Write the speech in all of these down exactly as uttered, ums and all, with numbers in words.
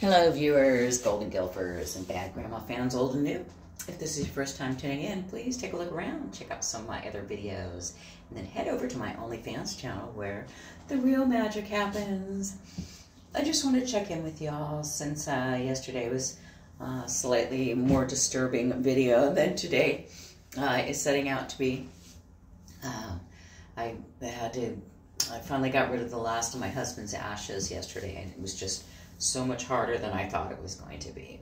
Hello viewers, Golden Gilpers and Bad Grandma fans old and new. If this is your first time tuning in, please take a look around, check out some of my other videos, and then head over to my OnlyFans channel where the real magic happens. I just want to check in with y'all since uh, yesterday was a slightly more disturbing video than today uh, is setting out to be. Uh, I had to, I finally got rid of the last of my husband's ashes yesterday, and it was just so much harder than I thought it was going to be.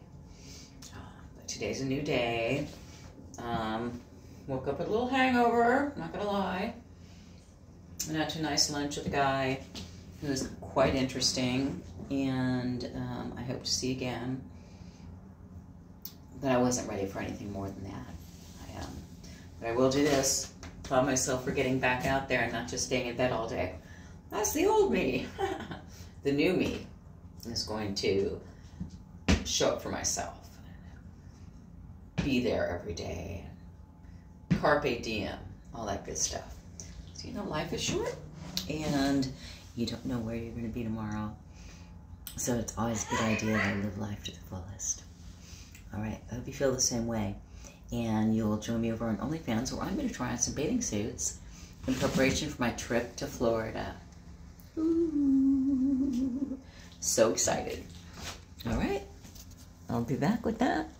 Uh, but today's a new day. Um, woke up with a little hangover, not gonna lie. Went out to a nice lunch with a guy who was quite interesting, and um, I hope to see again. But I wasn't ready for anything more than that. I, um, but I will do this. Applaud myself for getting back out there and not just staying in bed all day. That's the old me. The new me is going to show up for myself, be there every day, carpe diem, all that good stuff. So, you know, life is short and you don't know where you're going to be tomorrow, so it's always a good idea to live life to the fullest. All right, I hope you feel the same way, and you'll join me over on OnlyFans where I'm going to try on some bathing suits in preparation for my trip to Florida. Ooh. So excited. All right, I'll be back with that.